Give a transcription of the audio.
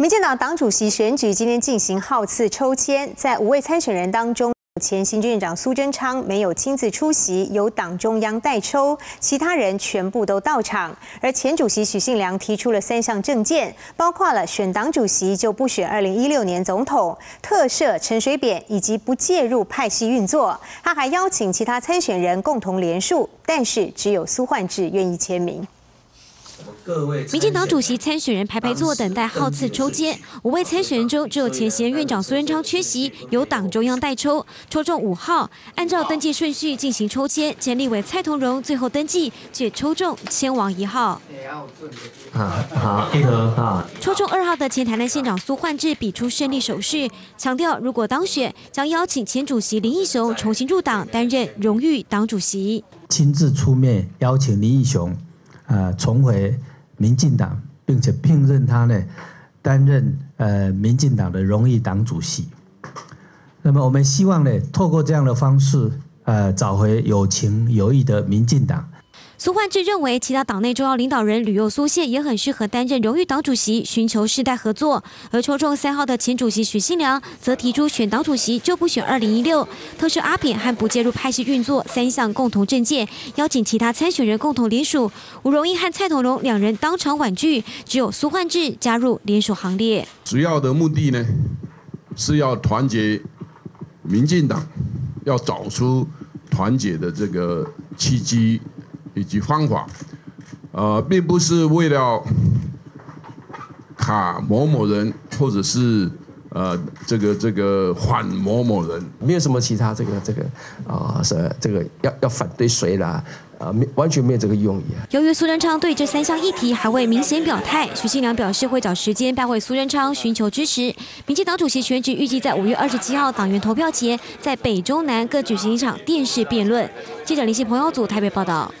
民进党党主席选举今天进行号次抽签，在5位参选人当中，前行政院长苏贞昌没有亲自出席，由党中央代抽，其他人全部都到场。而前主席许信良提出了3项政见，包括了选党主席就不选2016年总统、特赦陈水扁以及不介入派系运作。他还邀请其他参选人共同联署，但是只有苏焕智愿意签名。 民进党主席参选人排排坐等待号次抽签，5位参选人中只有前行政院长苏贞昌缺席，由党中央代抽，抽中5号，按照登记顺序进行抽签。前立委蔡同荣最后登记，却抽中签王1号。抽中2号的前台南县长苏焕智比出胜利手势，强调如果当选，将邀请前主席林义雄重新入党，担任荣誉党主席，亲自出面邀请林义雄。 重回民进党，并且聘任他呢，担任民进党的荣誉党主席。那么我们希望呢，透过这样的方式，找回有情有义的民进党。 苏焕智认为，其他党内重要领导人吕又苏谢也很适合担任荣誉党主席，寻求世代合作。而抽中3号的前主席许信良则提出选党主席就不选2016、特赦阿扁和不介入派系运作3项共同政见，邀请其他参选人共同联署。吴荣毅和蔡同荣2人当场婉拒，只有苏焕智加入联署行列。主要的目的呢，是要团结民进党，要找出团结的这个契机。 以及方法，并不是为了卡某某人，或者是这个反某某人，没有什么其他要反对谁啦。 完全没有这个用意。由于苏贞昌对这3项议题还未明显表态，许信良表示会找时间拜会苏贞昌，寻求支持。民进党主席选举预计在5月27号党员投票前，在北中南各举行一场电视辩论。记者林信鹏、姚祖台北报道。